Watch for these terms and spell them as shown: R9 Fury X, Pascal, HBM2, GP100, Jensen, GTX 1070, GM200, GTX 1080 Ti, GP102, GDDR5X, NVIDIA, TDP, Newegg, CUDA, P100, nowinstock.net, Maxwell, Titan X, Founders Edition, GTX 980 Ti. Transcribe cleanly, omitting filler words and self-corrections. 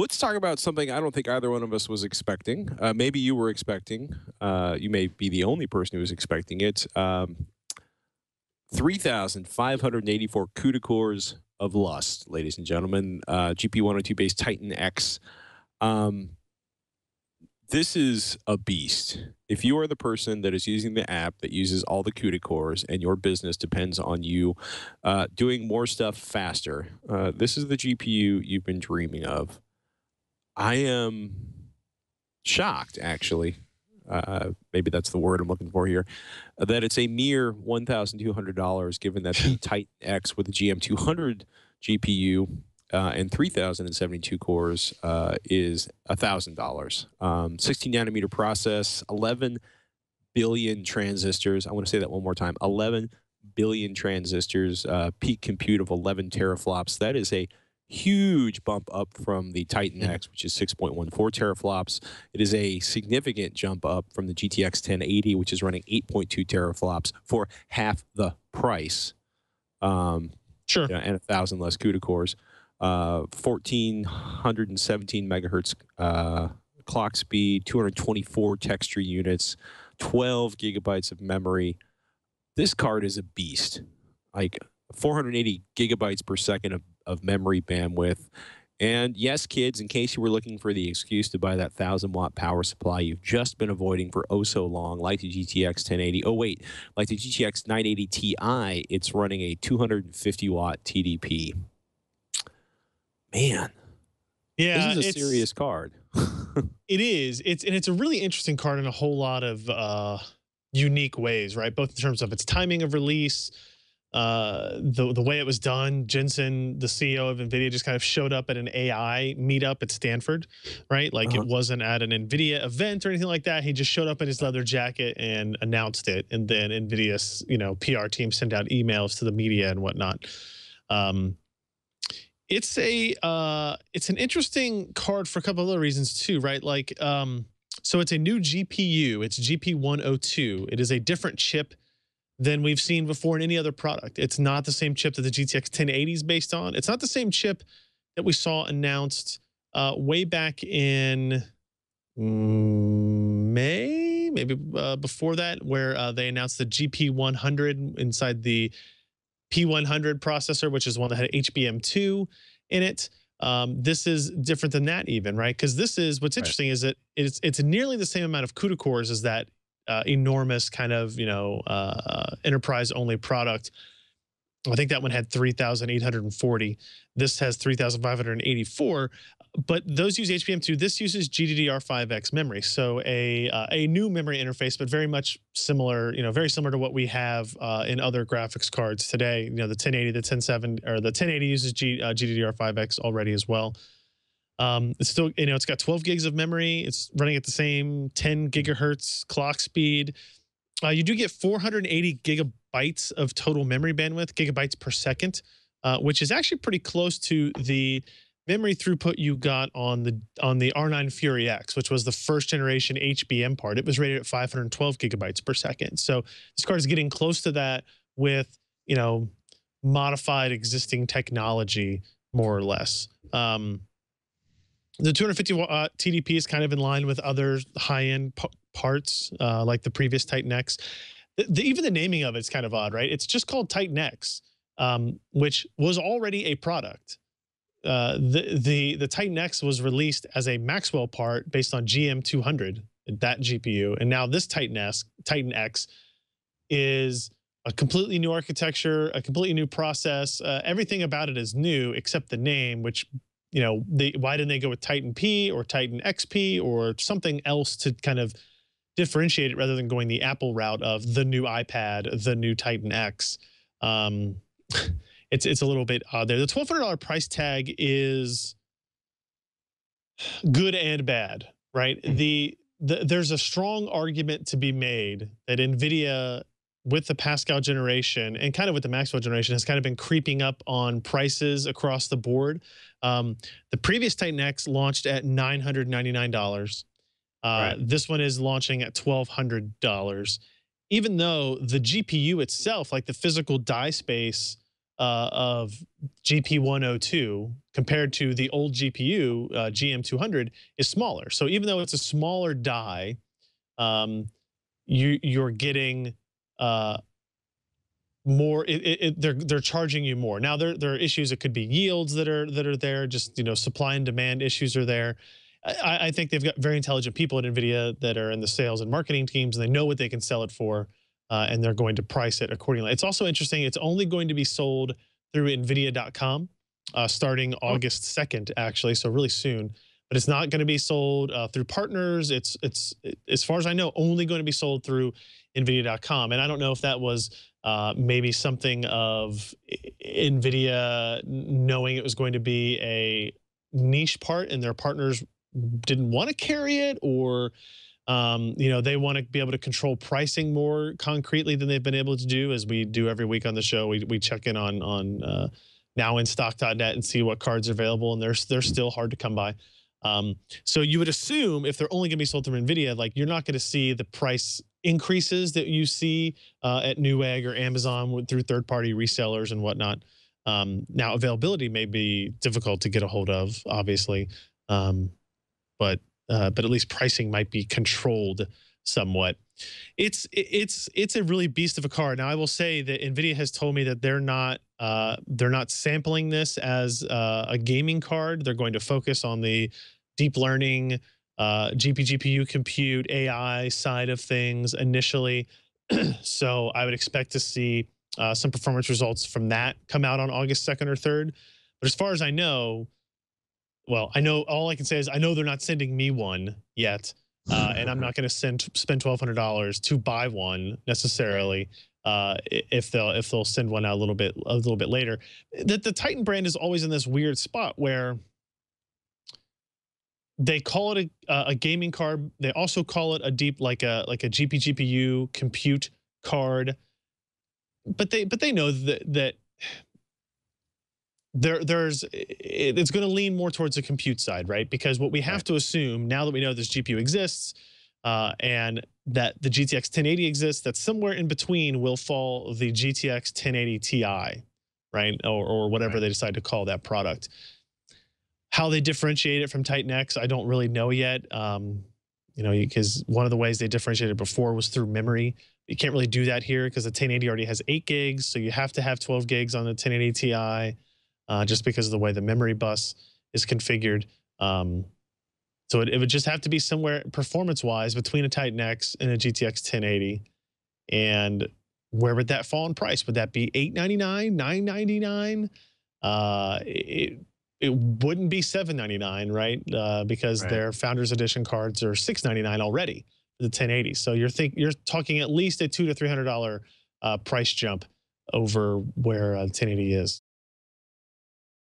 Let's talk about something I don't think either one of us was expecting. Maybe you were expecting. You may be the only person who was expecting it. 3,584 CUDA cores of lust, ladies and gentlemen. GP102-based Titan X. This is a beast. If you are the person that is using the app that uses all the CUDA cores and your business depends on you doing more stuff faster, this is the GPU you've been dreaming of. I am shocked, actually. Maybe that's the word I'm looking for here, that it's a mere $1,200, given that the Titan X with the GM200 GPU and 3,072 cores is $1,000. 16-nanometer process, 11 billion transistors. I want to say that one more time. 11 billion transistors, peak compute of 11 teraflops. That is a huge bump up from the Titan X, which is 6.14 teraflops. It is a significant jump up from the GTX 1080, which is running 8.2 teraflops for half the price. Sure. Yeah, and 1,000 less CUDA cores. 1,417 megahertz clock speed, 224 texture units, 12 gigabytes of memory. This card is a beast. Like 480 gigabytes per second of memory bandwidth. And yes, kids, in case you were looking for the excuse to buy that 1,000-watt power supply you've just been avoiding for oh so long, like the GTX 1080. Oh, wait, like the GTX 980 Ti, it's running a 250-watt TDP. Man. Yeah. This is a serious card. It is. It's a really interesting card in a whole lot of unique ways, right? Both in terms of its timing of release, the way it was done. Jensen, the CEO of NVIDIA, just kind of showed up at an AI meetup at Stanford, right? Like it wasn't at an NVIDIA event or anything like that. He just showed up in his leather jacket and announced it. And then NVIDIA's, you know, PR team sent out emails to the media and whatnot. It's an interesting card for a couple of other reasons too, right? Like, so it's a new GPU. It's GP102. It is a different chip than we've seen before in any other product. It's not the same chip that the GTX 1080 is based on. It's not the same chip that we saw announced way back in May, maybe before that, where they announced the GP100 inside the P100 processor, which is one that had HBM2 in it. This is different than that even, right? Because this is, what's interesting is that it's nearly the same amount of CUDA cores as that enormous kind of, you know, enterprise-only product. I think that one had 3,840. This has 3,584. But those use HBM2. This uses GDDR5X memory. So a new memory interface, but very much similar, you know, very similar to what we have in other graphics cards today. You know, the 1080, the 1070, or the 1080 uses GDDR5X already as well. It's still, you know, it's got 12 gigs of memory. It's running at the same 10 gigahertz clock speed. You do get 480 gigabytes of total memory bandwidth, gigabytes per second, which is actually pretty close to the memory throughput you got on the R9 Fury X, which was the first generation HBM part. It was rated at 512 gigabytes per second. So this card is getting close to that with, you know, modified existing technology, more or less. The 250-watt TDP is kind of in line with other high-end parts like the previous Titan X. Even the naming of it's kind of odd, right? It's just called Titan X, which was already a product. The Titan X was released as a Maxwell part based on GM200, that GPU. And now this Titan X is a completely new architecture, a completely new process. Everything about it is new except the name, which, you know, why didn't they go with Titan P or Titan XP or something else to kind of differentiate it rather than going the Apple route of the new iPad, the new Titan X? It's a little bit odd there. The $1,200 price tag is good and bad, right? There's a strong argument to be made that NVIDIA, with the Pascal generation and kind of with the Maxwell generation, has kind of been creeping up on prices across the board. The previous Titan X launched at $999. This one is launching at $1,200. Even though the GPU itself, like the physical die space, of GP102 compared to the old GPU, GM200, is smaller. So even though it's a smaller die, you're getting more. They're charging you more. Now there are issues. It could be yields that are there. Just, you know, supply and demand issues are there. I think they've got very intelligent people at NVIDIA that are in the sales and marketing teams, and they know what they can sell it for. And they're going to price it accordingly. It's also interesting. It's only going to be sold through NVIDIA.com starting August 2nd, actually, so really soon. But it's not going to be sold through partners. It's as far as I know, only going to be sold through NVIDIA.com. And I don't know if that was maybe something of NVIDIA knowing it was going to be a niche part and their partners didn't want to carry it, or you know, they want to be able to control pricing more concretely than they've been able to do. As we do every week on the show, we check in on nowinstock.net and see what cards are available, and they're still hard to come by. So you would assume if they're only going to be sold through NVIDIA, like, you're not going to see the price increases that you see at Newegg or Amazon through third-party resellers and whatnot. Now, availability may be difficult to get a hold of, obviously, but at least pricing might be controlled somewhat. It's a really beast of a card. Now, I will say that NVIDIA has told me that they're not sampling this as a gaming card. They're going to focus on the deep learning, GPU compute, AI side of things initially. So I would expect to see some performance results from that come out on August 2nd or 3rd. But as far as I know, well, I know all I can say is I know they're not sending me one yet, and I'm not going to spend $1,200 to buy one necessarily. If they'll send one out a little bit later, the Titan brand is always in this weird spot where they call it a gaming card. They also call it a deep, like a GPU compute card, but they know that it's going to lean more towards the compute side, right? Because what we have to assume now that we know this GPU exists and that the GTX 1080 exists, that somewhere in between will fall the GTX 1080 Ti, right? Or whatever they decide to call that product. How they differentiate it from Titan X, I don't really know yet. You know, because one of the ways they differentiated before was through memory. You can't really do that here because the 1080 already has 8 gigs, so you have to have 12 gigs on the 1080 Ti. Just because of the way the memory bus is configured. So it would just have to be somewhere performance-wise between a Titan X and a GTX 1080. And where would that fall in price? Would that be $899, $999? It wouldn't be $799, right? Because their Founders Edition cards are $699 already, the 1080. So you're talking at least a $200 to $300 price jump over where 1080 is.